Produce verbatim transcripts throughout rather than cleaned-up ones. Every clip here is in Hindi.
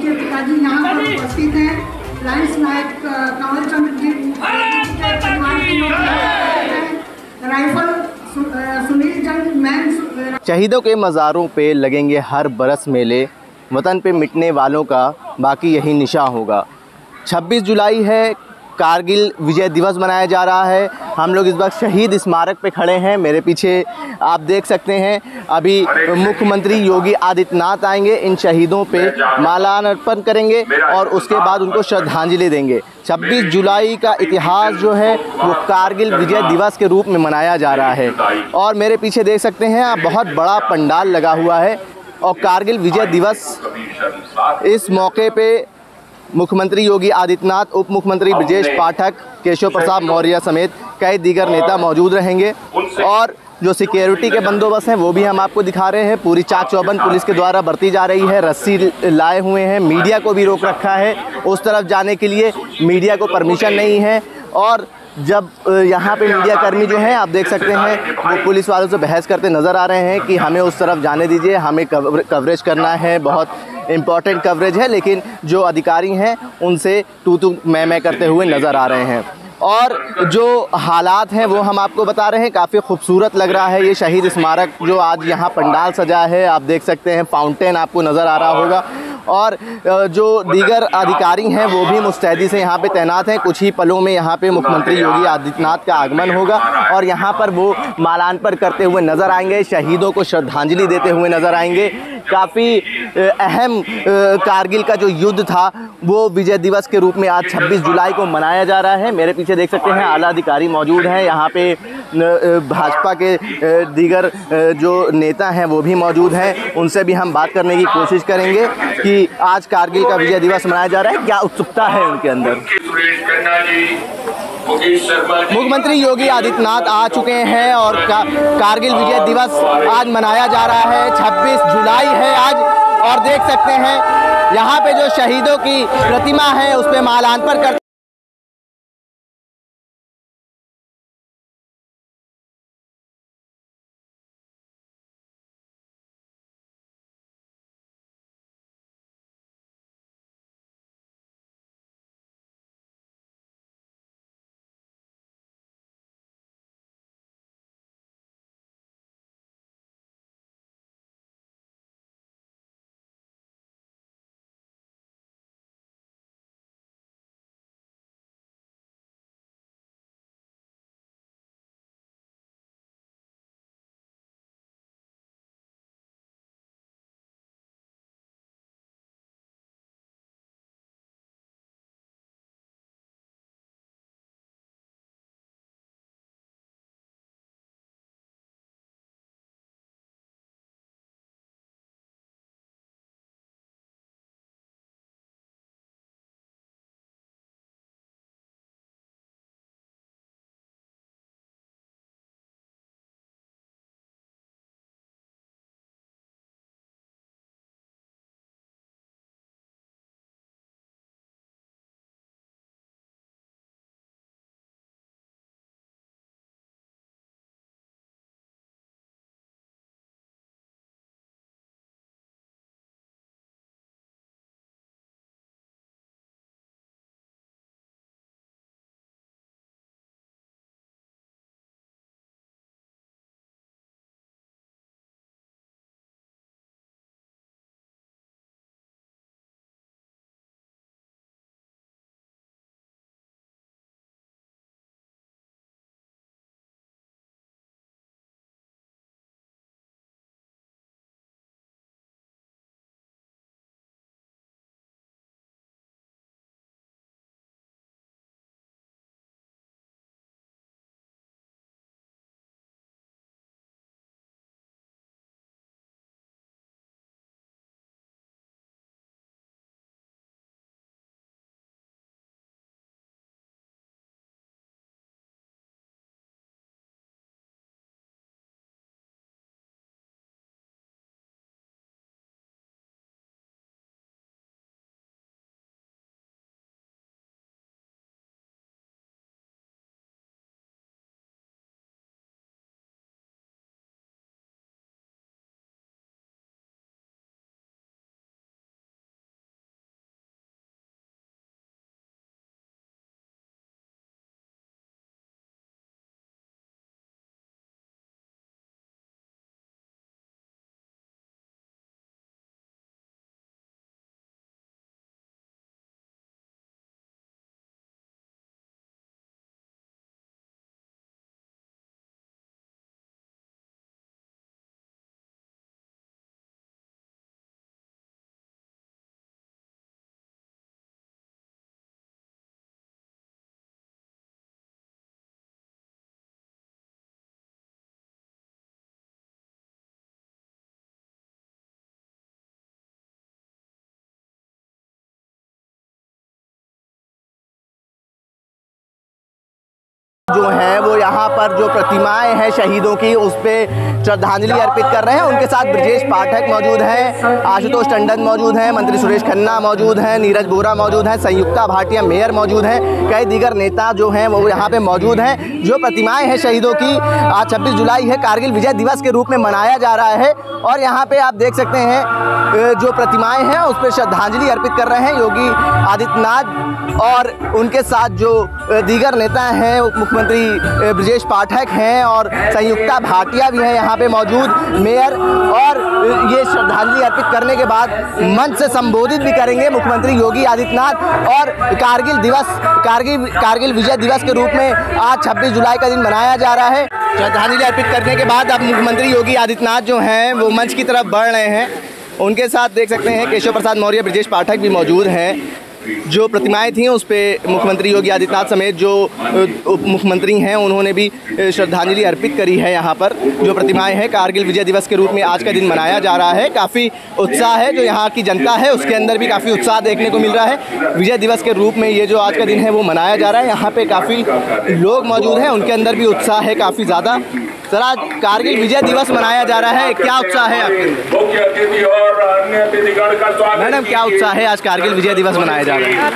जिनके पिताजी यहाँ पर उपस्थित हैं, लांस नायक देवलानंद राइफल सुनील जंग मैन। शहीदों के मज़ारों पे लगेंगे हर बरस मेले, वतन पे मिटने वालों का बाकी यही निशा होगा। छब्बीस जुलाई है, कारगिल विजय दिवस मनाया जा रहा है। हम लोग इस वक्त शहीद स्मारक पे खड़े हैं। मेरे पीछे आप देख सकते हैं, अभी मुख्यमंत्री योगी आदित्यनाथ आएंगे, इन शहीदों पे माल्यार्पण करेंगे और उसके बाद उनको श्रद्धांजलि देंगे। छब्बीस जुलाई का इतिहास जो है वो कारगिल विजय दिवस के रूप में मनाया जा रहा है। और मेरे पीछे देख सकते हैं आप, बहुत बड़ा पंडाल लगा हुआ है और कारगिल विजय दिवस इस मौके पर मुख्यमंत्री योगी आदित्यनाथ, उप मुख्यमंत्री ब्रजेश पाठक, केशव प्रसाद मौर्य समेत कई दीगर नेता मौजूद रहेंगे। और जो सिक्योरिटी के बंदोबस्त हैं वो भी हम आपको दिखा रहे हैं। पूरी चाक चौबंद पुलिस के द्वारा बरती जा रही है, रस्सी लाए हुए हैं, मीडिया को भी रोक रखा है। उस तरफ जाने के लिए मीडिया को परमिशन नहीं है। और जब यहाँ पे मीडिया कर्मी जो हैं आप देख सकते हैं, वो पुलिस वालों से बहस करते नज़र आ रहे हैं कि हमें उस तरफ जाने दीजिए, हमें कवरेज करना है, बहुत इम्पॉर्टेंट कवरेज है। लेकिन जो अधिकारी हैं उनसे तू तू मैं मैं करते हुए नज़र आ रहे हैं। और जो हालात हैं वो हम आपको बता रहे हैं, काफ़ी खूबसूरत लग रहा है ये शहीद स्मारक। जो आज यहाँ पंडाल सजा है आप देख सकते हैं, फाउंटेन आपको नज़र आ रहा होगा। और जो दीगर अधिकारी हैं वो भी मुस्तैदी से यहाँ पे तैनात हैं। कुछ ही पलों में यहाँ पे मुख्यमंत्री योगी आदित्यनाथ का आगमन होगा और यहाँ पर वो माल्यार्पण करते हुए नज़र आएंगे, शहीदों को श्रद्धांजलि देते हुए नज़र आएंगे। काफ़ी अहम कारगिल का जो युद्ध था वो विजय दिवस के रूप में आज छब्बीस जुलाई को मनाया जा रहा है। मेरे पीछे देख सकते हैं आला अधिकारी मौजूद हैं, यहाँ पे भाजपा के दीगर जो नेता हैं वो भी मौजूद हैं, उनसे भी हम बात करने की कोशिश करेंगे कि आज कारगिल का विजय दिवस मनाया जा रहा है, क्या उत्सुकता है उनके अंदर। मुख्यमंत्री योगी आदित्यनाथ आ चुके हैं और का, कारगिल विजय दिवस आज मनाया जा रहा है। छब्बीस जुलाई है आज और देख सकते हैं यहाँ पे जो शहीदों की प्रतिमा है उस पर माल्यार्पण करते जो है वो यहाँ पर जो प्रतिमाएं हैं शहीदों की उस पर श्रद्धांजलि अर्पित कर रहे हैं। उनके साथ ब्रजेश पाठक मौजूद हैं, आशुतोष टंडन मौजूद हैं, मंत्री सुरेश खन्ना मौजूद हैं, नीरज बोरा मौजूद हैं, संयुक्ता भाटिया मेयर मौजूद हैं, कई दीगर नेता जो हैं वो यहाँ पे मौजूद हैं। जो प्रतिमाएं हैं शहीदों की, आज छब्बीस जुलाई है, कारगिल विजय दिवस के रूप में मनाया जा रहा है और यहाँ पे आप देख सकते हैं जो प्रतिमाएं हैं उस पर श्रद्धांजलि अर्पित कर रहे हैं योगी आदित्यनाथ और उनके साथ जो दीगर नेता हैं, मुख्यमंत्री ब्रजेश पाठक हैं और संयुक्ता भाटिया भी हैं यहाँ पे मौजूद, मेयर। और ये श्रद्धांजलि अर्पित करने के बाद मंच से संबोधित भी करेंगे मुख्यमंत्री योगी आदित्यनाथ। और कारगिल दिवस कारगिल कारगिल विजय दिवस के रूप में आज छब्बीस जुलाई का दिन मनाया जा रहा है। श्रद्धांजलि अर्पित करने के बाद अब मुख्यमंत्री योगी आदित्यनाथ जो हैं वो मंच की तरफ बढ़ रहे हैं। उनके साथ देख सकते हैं केशव प्रसाद मौर्य, ब्रजेश पाठक भी मौजूद हैं। जो प्रतिमाएं थीं उस पर मुख्यमंत्री योगी आदित्यनाथ समेत जो उप मुख्यमंत्री हैं उन्होंने भी श्रद्धांजलि अर्पित करी है। यहाँ पर जो प्रतिमाएँ हैं कारगिल विजय दिवस के रूप में आज का दिन मनाया जा रहा है। काफ़ी उत्साह है जो यहाँ की जनता है उसके अंदर भी काफ़ी उत्साह देखने को मिल रहा है। विजय दिवस के रूप में ये जो आज का दिन है वो मनाया जा रहा है। यहाँ पर काफ़ी लोग मौजूद हैं, उनके अंदर भी उत्साह है काफ़ी ज़्यादा। सर, आज कारगिल विजय दिवस मनाया जा रहा है, क्या उत्साह है आपके मैडम? क्या उत्साह है आज कारगिल विजय दिवस मनाया जा रहा है?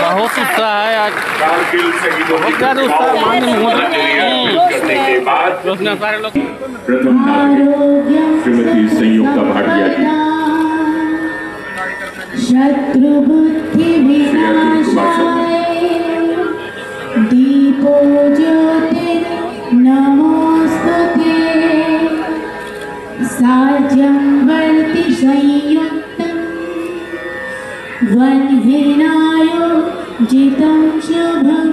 बहुत उत्साह है आज, बहुत ज्यादा उत्साह। साजंवर्ति संयुक्तं वन्विनायो जितं शुभं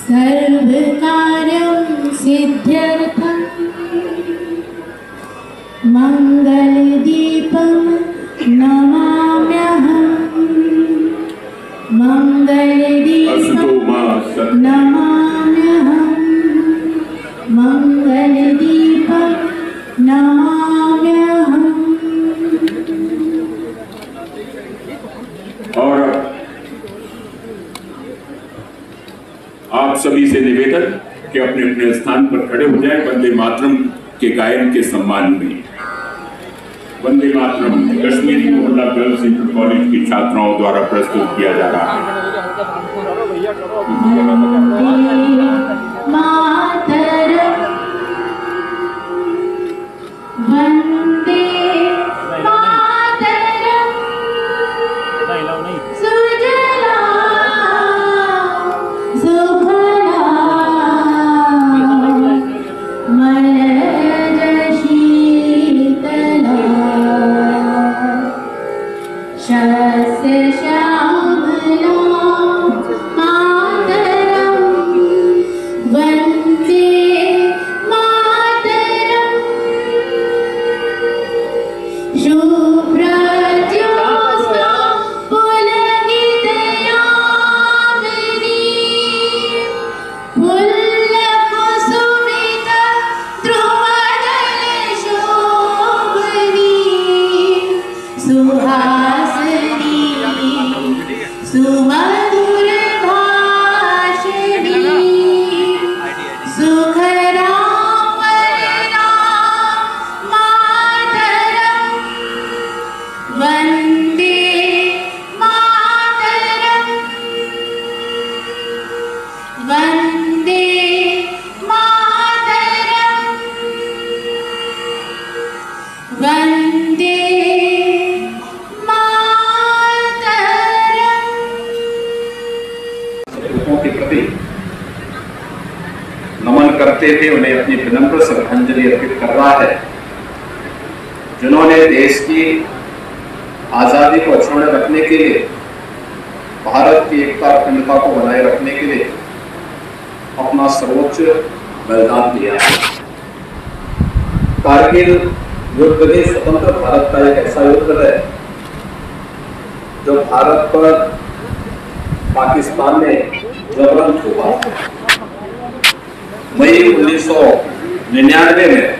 सर्वकार्यं सिद्ध्यर्थं मंगलदीपं नमाम्यहं मंगलदीपं नमाम्यहं मंगलदीपं नमाम्यहं। और आप सभी से निवेदन कि अपने अपने स्थान पर खड़े हो जाएं वंदे मातरम के गायन के सम्मान में। वंदे मातरम कश्मीर कॉलेज की छात्राओं द्वारा प्रस्तुत किया जा रहा है। मातरम वंदे मातरम सुजलां सुफलां मलयज शीतलां शस्य श्यामलां। थे उन्हें अपनी विनम्र श्रद्धांजलि अर्पित कर रहा है जिन्होंने देश की आजादी को अक्षुण्ण रखने के लिए, भारत की एकता अखंडता को बनाए रखने के लिए अपना सर्वोच्च बलिदान दिया। कारगिल युद्ध भी स्वतंत्र भारत का एक ऐसा युद्ध है जो भारत पर पाकिस्तान ने जबरन थोपा। मई उन्नीस सौ निन्यानवे में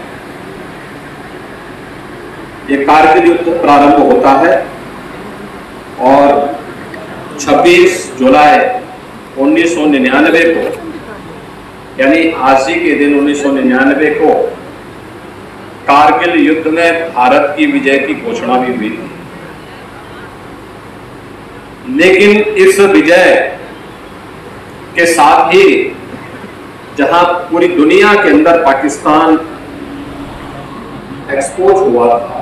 ये कारगिल युद्ध प्रारंभ होता है और छब्बीस जुलाई उन्नीस सौ निन्यानवे को, यानी आज ही के दिन उन्नीस सौ निन्यानवे को कारगिल युद्ध में भारत की विजय की घोषणा भी हुई थी। लेकिन इस विजय के साथ ही जहां पूरी दुनिया के अंदर पाकिस्तान एक्सपोज हुआ था,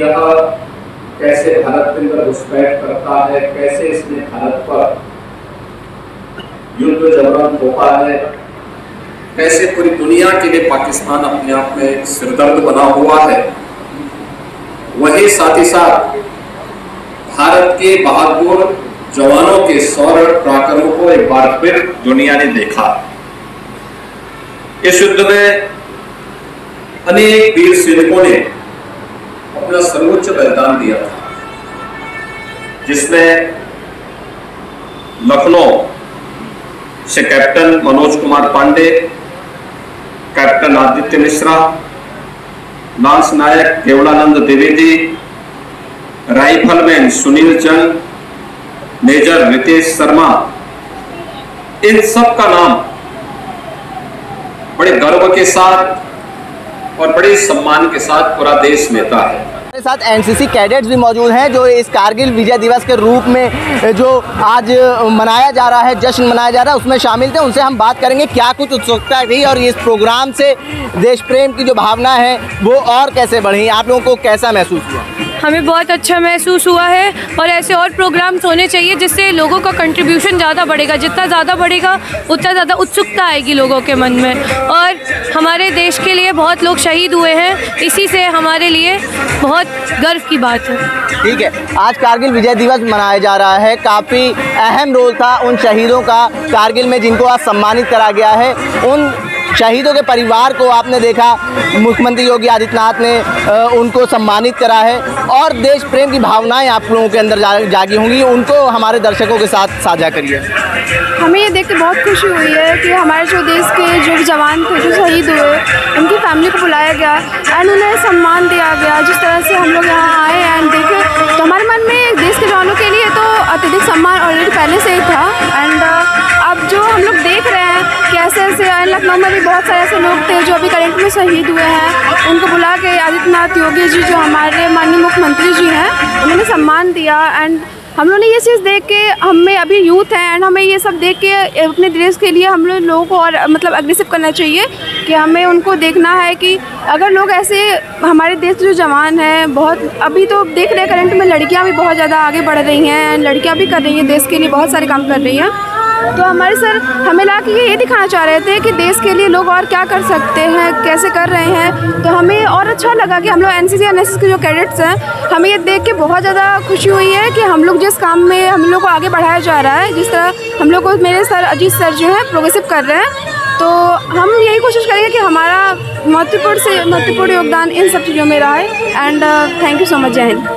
यह कैसे भारत के अंदर घुसपैठ करता है, कैसे इसने भारत पर युद्ध जबरन होता है, कैसे पूरी दुनिया के लिए पाकिस्तान अपने आप में सिरदर्द बना हुआ है, वही साथ ही साथ भारत के बहादुर जवानों के शौर्य पराक्रम को एक बार फिर दुनिया ने देखा। इस युद्ध में अनेक वीर सैनिकों ने अपना सर्वोच्च बलिदान दिया था, जिसमें लखनऊ से captain Manoj Kumar Pandey, captain Aditya Mishra, lance Naik Devlanand Dwivedi, rifleman Sunil Chand, major Vitesh Sharma, इन सब का नाम बड़े गर्व के साथ और बड़े सम्मान के साथ पूरा देश लेता है। मेरे साथ एनसीसी कैडेट्स भी मौजूद हैं जो इस कारगिल विजय दिवस के रूप में जो आज मनाया जा रहा है, जश्न मनाया जा रहा है, उसमें शामिल थे। उनसे हम बात करेंगे क्या कुछ उत्सुकता थी और इस प्रोग्राम से देश प्रेम की जो भावना है वो और कैसे बढ़ी। आप लोगों को कैसा महसूस हुआ? हमें बहुत अच्छा महसूस हुआ है और ऐसे और प्रोग्राम्स होने चाहिए जिससे लोगों का कंट्रीब्यूशन ज़्यादा बढ़ेगा। जितना ज़्यादा बढ़ेगा उतना ज़्यादा उत्सुकता आएगी लोगों के मन में। और हमारे देश के लिए बहुत लोग शहीद हुए हैं, इसी से हमारे लिए बहुत गर्व की बात है। ठीक है, आज कारगिल विजय दिवस मनाया जा रहा है। काफ़ी अहम रोल था उन शहीदों का कारगिल में, जिनको आज सम्मानित करा गया है। उन शहीदों के परिवार को आपने देखा, मुख्यमंत्री योगी आदित्यनाथ ने आ, उनको सम्मानित करा है और देश प्रेम की भावनाएं आप लोगों के अंदर जा, जागी होंगी। उनको हमारे दर्शकों के साथ साझा करिए। हमें ये देख के बहुत खुशी हुई है कि हमारे जो देश के जो जवान थे जो शहीद हुए, उनकी फैमिली को बुलाया गया एंड उन्हें सम्मान दिया गया। जिस तरह से हम लोग यहाँ आए एंड देखें तो हमारे मन में देश के जवानों के लिए तो अत्यधिक सम्मान ऑलरेडी पहले से ही था। एंड अब जो हम लोग देख रहे हैं ऐसे ऐसे लखनऊ में भी बहुत सारे ऐसे लोग थे जो अभी करंट में शहीद हुए हैं, उनको बुला के आदित्यनाथ योगी जी जो हमारे माननीय मुख्यमंत्री जी हैं, उन्होंने सम्मान दिया। एंड हम लोगों ने ये चीज़ देख के, हमें अभी यूथ है एंड हमें ये सब देख के अपने देश के लिए हम लोग लोगों को और मतलब अग्रेसिव करना चाहिए कि हमें उनको देखना है कि अगर लोग ऐसे हमारे देश के जो जवान हैं, बहुत अभी तो देख रहे हैं करंट में लड़कियाँ भी बहुत ज़्यादा आगे बढ़ रही हैं एंड लड़कियाँ भी कर रही हैं, देश के लिए बहुत सारे काम कर रही हैं। तो हमारे सर हमें ला के ये दिखाना चाह रहे थे कि देश के लिए लोग और क्या कर सकते हैं, कैसे कर रहे हैं। तो हमें और अच्छा लगा कि हम लोग एनसीसी और एनएसएस के जो कैडेट्स हैं, हमें ये देख के बहुत ज़्यादा खुशी हुई है कि हम लोग जिस काम में हम लोग को आगे बढ़ाया जा रहा है, जिस तरह हम लोग को मेरे सर अजीत सर जो हैं प्रोग्रेसिव कर रहे हैं, तो हम यही कोशिश करेंगे कि हमारा महत्वपूर्ण से महत्वपूर्ण योगदान इन सब चीज़ों में रहा है। And thank you so much, जय हिंद।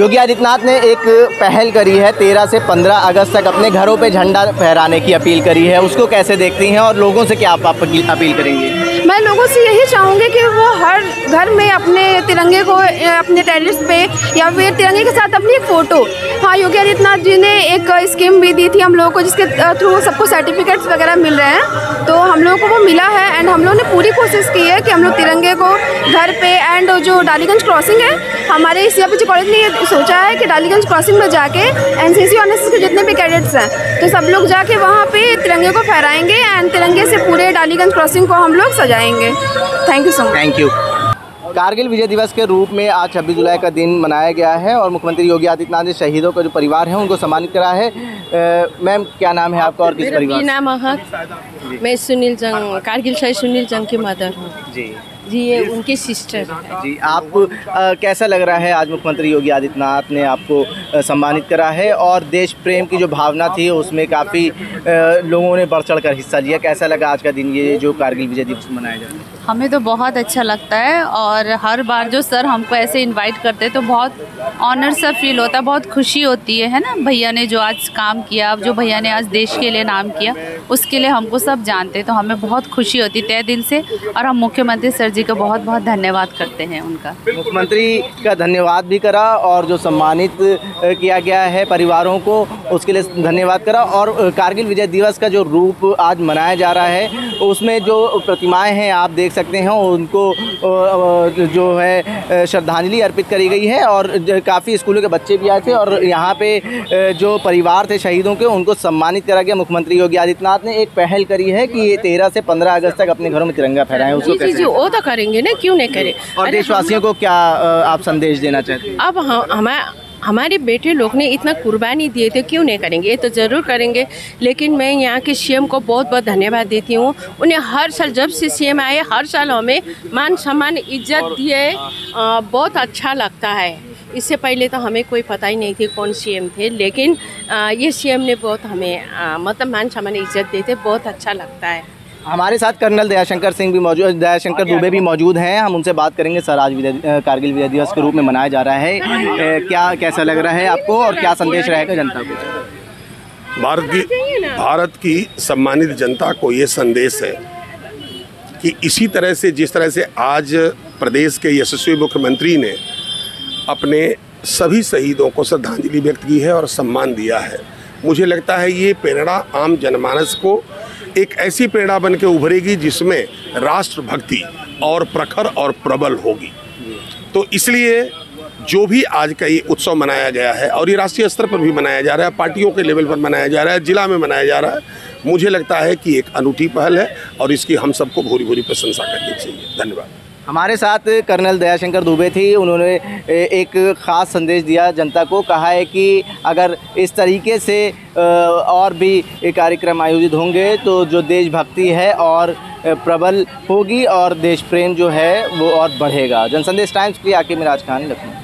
योगी आदित्यनाथ ने एक पहल करी है, तेरह से पंद्रह अगस्त तक अपने घरों पे झंडा फहराने की अपील करी है। उसको कैसे देखती हैं और लोगों से क्या आप, आप अपील करेंगे? मैं लोगों से यही चाहूँगी कि वो हर घर में अपने तिरंगे को अपने टेरेस पे या फिर तिरंगे के साथ अपनी एक फ़ोटो, हाँ योगी आदित्यनाथ जी ने एक स्कीम भी दी थी हम लोगों को, जिसके थ्रू सबको सर्टिफिकेट्स वगैरह मिल रहे हैं, तो हम लोगों को वो मिला है। एंड हम लोगों ने पूरी कोशिश की है कि हम लोग तिरंगे को घर पे एंड जो डालीगंज क्रॉसिंग है, हमारे सी ए पी जी कॉलेज ने ये सोचा है कि डालीगंज क्रॉसिंग में जाके एनसीसी और एनएसएस के जितने भी कैडेट्स हैं, तो सब लोग जाके वहाँ पे तिरंगे को फहराएंगे एंड तिरंगे से पूरे डालीगंज क्रॉसिंग को हम लोग सजाएंगे। Thank you so much. Thank you. Kargil Vijay Diwas के रूप में आज छब्बीस जुलाई का दिन मनाया गया है और मुख्यमंत्री योगी आदित्यनाथ ने शहीदों का जो परिवार है उनको सम्मानित करा है। मैम क्या नाम है आपका और किस परिवार? मेरा नाम अहक, मैं सुनील जंग, कारगिल शहीद सुनील जंग की मदर हूँ जी। जी ये उनके सिस्टर जी। आपको आ, कैसा लग रहा है आज मुख्यमंत्री योगी आदित्यनाथ ने आपको आ, सम्मानित करा है और देश प्रेम की जो भावना थी उसमें काफ़ी लोगों ने बढ़ चढ़ कर हिस्सा लिया। कैसा लगा आज का दिन, ये जो कारगिल विजय दिवस मनाया जा रहा है? हमें तो बहुत अच्छा लगता है और हर बार जो सर हमको ऐसे इनवाइट करते हैं तो बहुत ऑनर सा फील होता है, बहुत खुशी होती है है ना। भैया ने जो आज काम किया, जो भैया ने आज देश के लिए नाम किया, उसके लिए हमको सब जानते हैं तो हमें बहुत खुशी होती है तय दिल से। और हम मुख्यमंत्री सर जी का बहुत बहुत धन्यवाद करते हैं, उनका मुख्यमंत्री का धन्यवाद भी करा और जो सम्मानित किया गया है परिवारों को उसके लिए धन्यवाद करा। और कारगिल विजय दिवस का जो रूप आज मनाया जा रहा है उसमें जो प्रतिमाएँ हैं आप देख सकते हैं उनको जो है श्रद्धांजलि अर्पित करी गई है और काफ़ी स्कूलों के बच्चे भी आए थे और यहाँ पे जो परिवार थे शहीदों के उनको सम्मानित करा गया। मुख्यमंत्री योगी आदित्यनाथ ने एक पहल करी है कि ये तेरह से पंद्रह अगस्त तक अपने घरों में तिरंगा फहराएं। उसको जी जी वो तो करेंगे ना, क्यों नहीं करें। और देशवासियों को क्या आप संदेश देना चाहते हैं? अब हमारे हमारे बेटे लोग ने इतना कुर्बानी दिए थे, क्यों नहीं करेंगे, ये तो ज़रूर करेंगे। लेकिन मैं यहाँ के सीएम को बहुत बहुत धन्यवाद देती हूँ, उन्हें हर साल जब से सीएम आए हर साल हमें मान सम्मान इज्जत दिए, बहुत अच्छा लगता है। इससे पहले तो हमें कोई पता ही नहीं थी कौन सीएम थे, लेकिन ये सीएम ने बहुत हमें आ, मतलब मान सम्मान इज्जत देते, बहुत अच्छा लगता है। हमारे साथ कर्नल दयाशंकर सिंह भी मौजूद, दयाशंकर दुबे भी मौजूद हैं, हम उनसे बात करेंगे। सर आज विजय कारगिल विजय दिवस के रूप में मनाया जा रहा है, क्या कैसा लग रहा है आपको और क्या संदेश रहेगा जनता को? भारत की भारत की सम्मानित जनता को ये संदेश है कि इसी तरह से जिस तरह से आज प्रदेश के यशस्वी मुख्यमंत्री ने अपने सभी शहीदों को श्रद्धांजलि व्यक्त की है और सम्मान दिया है, मुझे लगता है ये प्रेरणा आम जनमानस को एक ऐसी प्रेरणा बन के उभरेगी जिसमें राष्ट्रभक्ति और प्रखर और प्रबल होगी। तो इसलिए जो भी आज का ये उत्सव मनाया गया है और ये राष्ट्रीय स्तर पर भी मनाया जा रहा है, पार्टियों के लेवल पर मनाया जा रहा है, जिला में मनाया जा रहा है, मुझे लगता है कि एक अनूठी पहल है और इसकी हम सबको भूरी भूरी प्रशंसा करनी चाहिए। धन्यवाद। हमारे साथ कर्नल दयाशंकर दुबे थी, उन्होंने एक ख़ास संदेश दिया जनता को, कहा है कि अगर इस तरीके से और भी कार्यक्रम आयोजित होंगे तो जो देशभक्ति है और प्रबल होगी और देश प्रेम जो है वो और बढ़ेगा। जनसंदेश टाइम्स के लिए आके मिराज खान लखनऊ।